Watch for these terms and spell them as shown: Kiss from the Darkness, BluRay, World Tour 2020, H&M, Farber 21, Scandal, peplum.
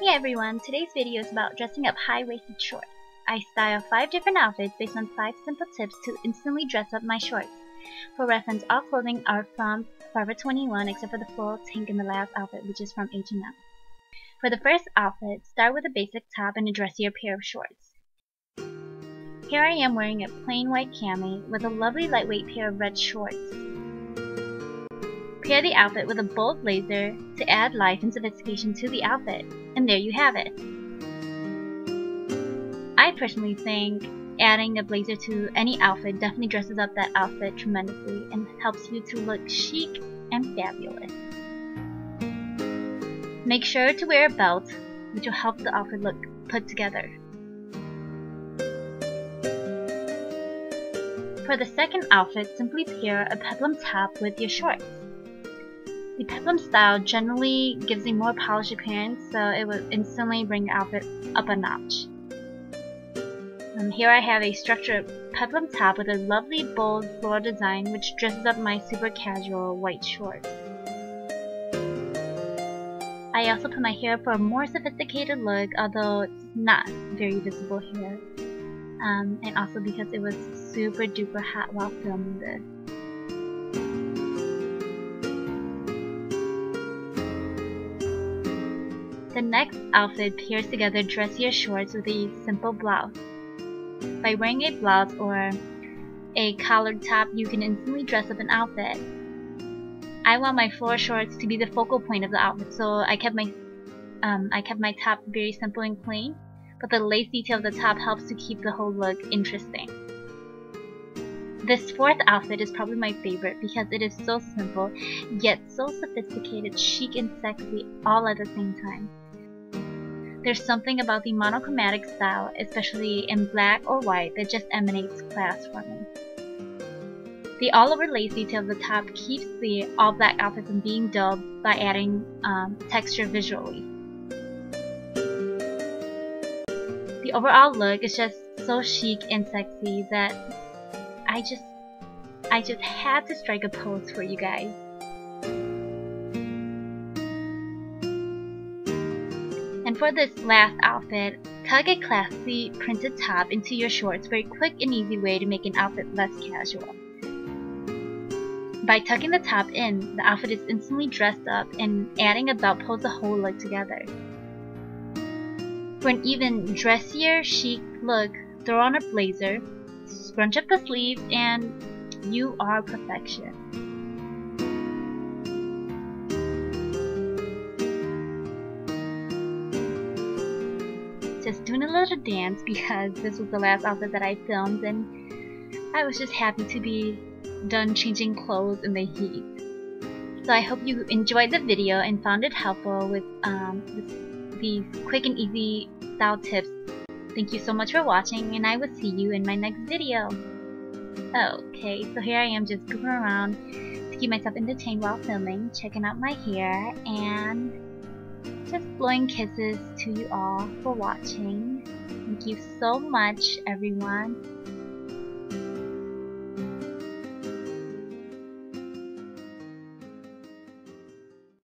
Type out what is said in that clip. Hey everyone, today's video is about dressing up high-waisted shorts. I style 5 different outfits based on 5 simple tips to instantly dress up my shorts. For reference, all clothing are from Farber 21 except for the floral tank in the last outfit, which is from H&M. For the first outfit, start with a basic top and a dressier pair of shorts. Here I am wearing a plain white cami with a lovely lightweight pair of red shorts. Pair the outfit with a bold blazer to add life and sophistication to the outfit. And there you have it. I personally think adding a blazer to any outfit definitely dresses up that outfit tremendously and helps you to look chic and fabulous. Make sure to wear a belt, which will help the outfit look put together. For the second outfit, simply pair a peplum top with your shorts. The peplum style generally gives a more polished appearance, so it will instantly bring your outfit up a notch. Here I have a structured peplum top with a lovely bold floral design which dresses up my super casual white shorts. I also put my hair for a more sophisticated look, although it's not very visible here, and also because it was super duper hot while filming this. The next outfit pairs together dressier shorts with a simple blouse. By wearing a blouse or a collared top, you can instantly dress up an outfit. I want my floral shorts to be the focal point of the outfit, so I kept my top very simple and clean, but the lace detail of the top helps to keep the whole look interesting. This fourth outfit is probably my favorite because it is so simple, yet so sophisticated, chic and sexy all at the same time. There's something about the monochromatic style, especially in black or white, that just emanates class for me. The all-over lace detail of the top keeps the all-black outfit from being dull by adding texture visually. The overall look is just so chic and sexy that I just had to strike a pose for you guys. And for this last outfit, tuck a classy printed top into your shorts for a quick and easy way to make an outfit less casual. By tucking the top in, the outfit is instantly dressed up, and adding a belt pulls the whole look together. For an even dressier, chic look, throw on a blazer, scrunch up the sleeves, and you are perfection. Just doing a little dance because this was the last outfit that I filmed and I was just happy to be done changing clothes in the heat. So I hope you enjoyed the video and found it helpful with these quick and easy style tips. Thank you so much for watching and I will see you in my next video. Okay, so here I am just goofing around to keep myself entertained while filming, checking out my hair, and just blowing kisses to you all for watching. Thank you so much, everyone.